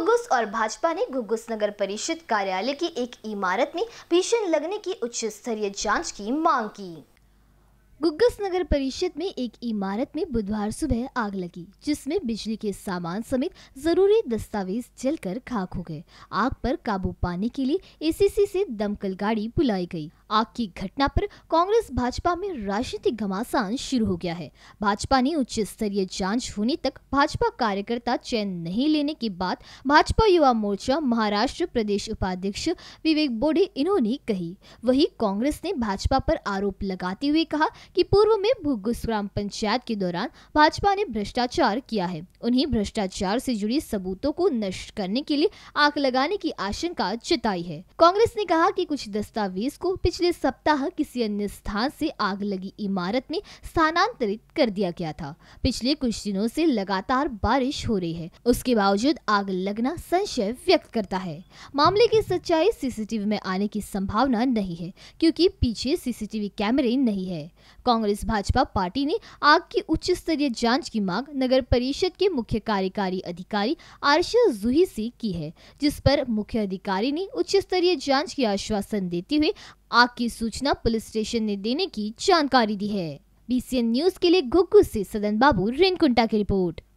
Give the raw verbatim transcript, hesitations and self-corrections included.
घुग्घुस और भाजपा ने घुग्घुस नगर परिषद कार्यालय की एक इमारत में भीषण लगने की उच्च स्तरीय जांच की मांग की। घुग्घुस नगर परिषद में एक इमारत में बुधवार सुबह आग लगी, जिसमें बिजली के सामान समेत जरूरी दस्तावेज जलकर खाक हो गए। आग पर काबू पाने के लिए एसीसी से दमकल गाड़ी बुलाई गई। आग की घटना पर कांग्रेस भाजपा में राजनीतिक घमासान शुरू हो गया है। भाजपा ने उच्च स्तरीय जांच होने तक भाजपा कार्यकर्ता चैन नहीं लेने के बाद भाजपा युवा मोर्चा महाराष्ट्र प्रदेश उपाध्यक्ष विवेक बोडी इन्होंने कही। वहीं कांग्रेस ने भाजपा पर आरोप लगाते हुए कहा कि पूर्व में घुग्घुस ग्राम पंचायत के दौरान भाजपा ने भ्रष्टाचार किया है। उन्हें भ्रष्टाचार से जुड़ी सबूतों को नष्ट करने के लिए आग लगाने की आशंका जताई है। कांग्रेस ने कहा कि कुछ दस्तावेज को पिछले सप्ताह किसी अन्य स्थान से आग लगी इमारत में स्थानांतरित कर दिया गया था। पिछले कुछ दिनों से लगातार बारिश हो रही है, उसके बावजूद आग लगना संशय व्यक्त करता है। मामले की सच्चाई सीसीटीवी में आने की संभावना नहीं है, क्योंकि पीछे सीसीटीवी कैमरे नहीं है। कांग्रेस भाजपा पार्टी ने आग की उच्च स्तरीय जांच की मांग नगर परिषद के मुख्य कार्यकारी अधिकारी आर्शा जुही से की है, जिस पर मुख्य अधिकारी ने उच्च स्तरीय जांच की आश्वासन देते हुए आग की सूचना पुलिस स्टेशन ने देने की जानकारी दी है। I N B C N news के लिए घुग्घुस से सदन बाबू रेनकुंटा की रिपोर्ट।